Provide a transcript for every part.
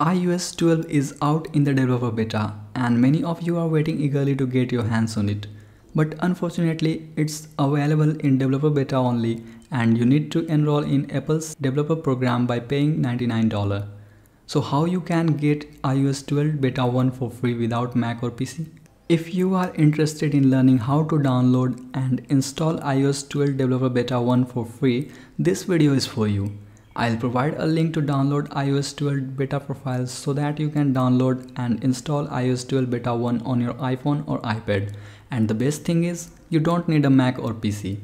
iOS 12 is out in the developer beta and many of you are waiting eagerly to get your hands on it. But unfortunately, it's available in developer beta only and you need to enroll in Apple's developer program by paying $99. So how you can get iOS 12 beta 1 for free without Mac or PC? If you are interested in learning how to download and install iOS 12 developer beta 1 for free, this video is for you. I'll provide a link to download iOS 12 beta profiles so that you can download and install iOS 12 beta 1 on your iPhone or iPad. And the best thing is, you don't need a Mac or PC.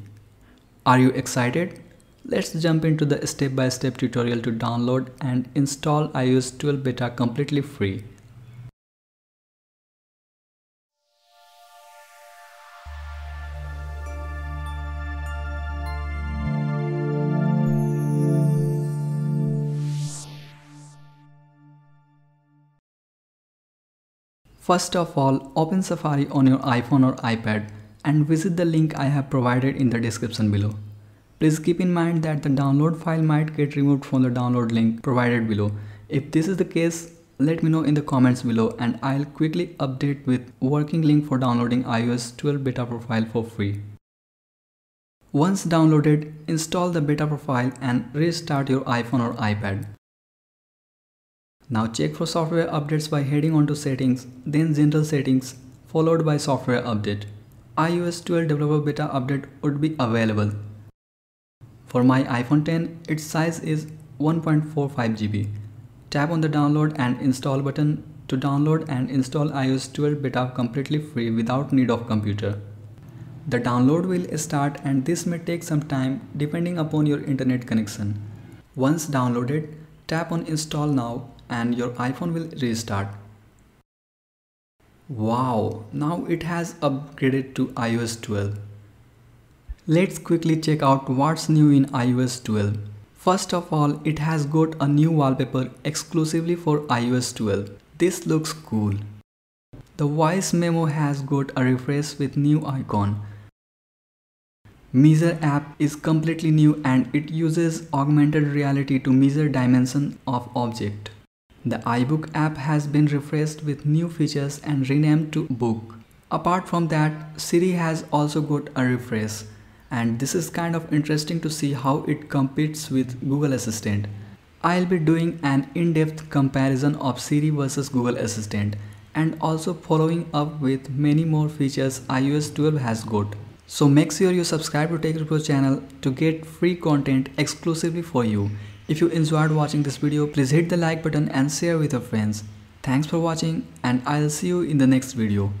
Are you excited? Let's jump into the step-by-step tutorial to download and install iOS 12 beta completely free. First of all, open Safari on your iPhone or iPad and visit the link I have provided in the description below. Please keep in mind that the download file might get removed from the download link provided below. If this is the case, let me know in the comments below and I'll quickly update with working link for downloading iOS 12 beta profile for free. Once downloaded, install the beta profile and restart your iPhone or iPad. Now check for software updates by heading on to settings, then general settings, followed by software update. iOS 12 developer beta update would be available. For my iPhone 10, its size is 1.45 GB. Tap on the download and install button to download and install iOS 12 beta completely free without need of computer. The download will start and this may take some time depending upon your internet connection. Once downloaded, tap on install now and your iPhone will restart. Wow, now it has upgraded to iOS 12. Let's quickly check out what's new in iOS 12. First of all, it has got a new wallpaper exclusively for iOS 12. This looks cool. The voice memo has got a refresh with new icon. Measure app is completely new and it uses augmented reality to measure dimension of object. The iBook app has been refreshed with new features and renamed to Book. Apart from that, Siri has also got a refresh, and this is kind of interesting to see how it competes with Google Assistant. I'll be doing an in-depth comparison of Siri versus Google Assistant and also following up with many more features iOS 12 has got. So make sure you subscribe to TechReviewPro channel to get free content exclusively for you. If you enjoyed watching this video, please hit the like button and share with your friends. Thanks for watching and I'll see you in the next video.